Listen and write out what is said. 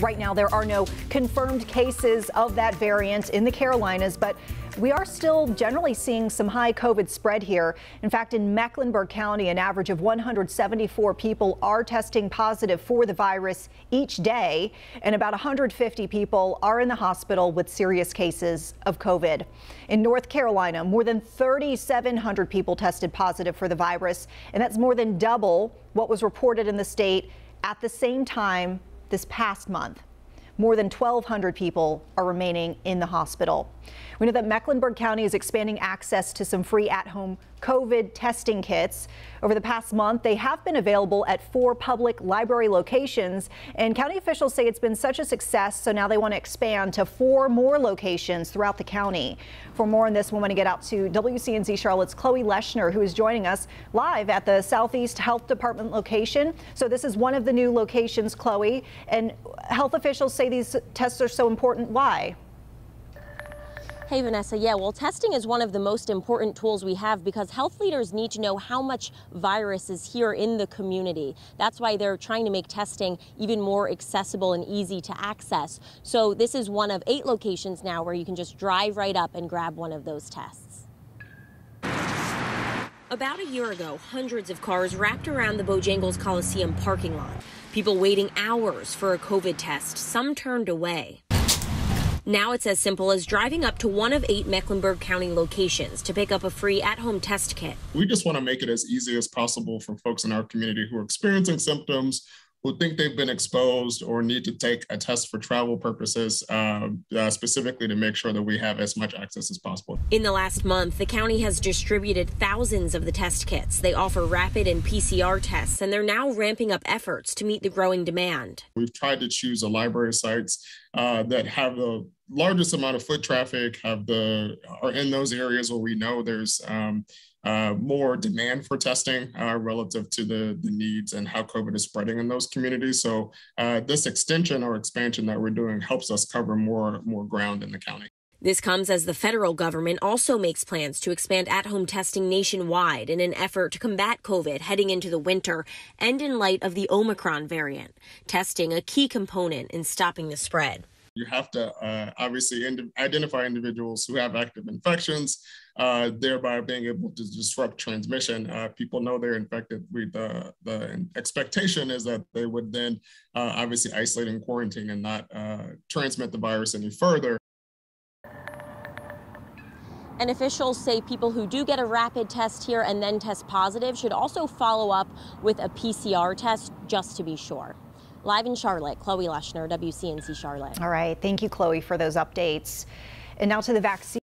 Right now, there are no confirmed cases of that variant in the Carolinas, but we are still generally seeing some high COVID spread here. In fact, in Mecklenburg County, an average of 174 people are testing positive for the virus each day, and about 150 people are in the hospital with serious cases of COVID. In North Carolina, more than 3,700 people tested positive for the virus, and that's more than double what was reported in the state at the same time this past month. More than 1,200 people are remaining in the hospital. We know that Mecklenburg County is expanding access to some free at-home COVID testing kits. Over the past month, they have been available at 4 public library locations, and county officials say it's been such a success, so now they want to expand to 4 more locations throughout the county. For more on this, we want to get out to WCNC Charlotte's Chloe Leshner, who is joining us live at the Southeast Health Department location. So this is one of the new locations, Chloe, and health officials say these tests are so important. Why? Hey, Vanessa. Yeah, well, testing is one of the most important tools we have because health leaders need to know how much virus is here in the community. That's why they're trying to make testing even more accessible and easy to access. So this is one of 8 locations now where you can just drive right up and grab one of those tests. About a year ago, hundreds of cars wrapped around the Bojangles Coliseum parking lot. People waiting hours for a COVID test, some turned away. Now it's as simple as driving up to one of 8 Mecklenburg County locations to pick up a free at-home test kit. We just want to make it as easy as possible for folks in our community who are experiencing symptoms, who think they've been exposed or need to take a test for travel purposes, specifically to make sure that we have as much access as possible. In the last month, the county has distributed thousands of the test kits. They offer rapid and PCR tests, and they're now ramping up efforts to meet the growing demand. We've tried to choose the library sites that have the largest amount of foot traffic, are in those areas where we know there's more demand for testing relative to the needs and how COVID is spreading in those communities. So this extension or expansion that we're doing helps us cover more ground in the county. This comes as the federal government also makes plans to expand at-home testing nationwide in an effort to combat COVID heading into the winter and in light of the Omicron variant, testing a key component in stopping the spread. You have to obviously identify individuals who have active infections, thereby being able to disrupt transmission. People know they're infected. The expectation is that they would then obviously isolate and quarantine and not transmit the virus any further. And officials say people who do get a rapid test here and then test positive should also follow up with a PCR test just to be sure. Live in Charlotte, Chloe Leshner, WCNC Charlotte. All right. Thank you, Chloe, for those updates. And now to the vaccine.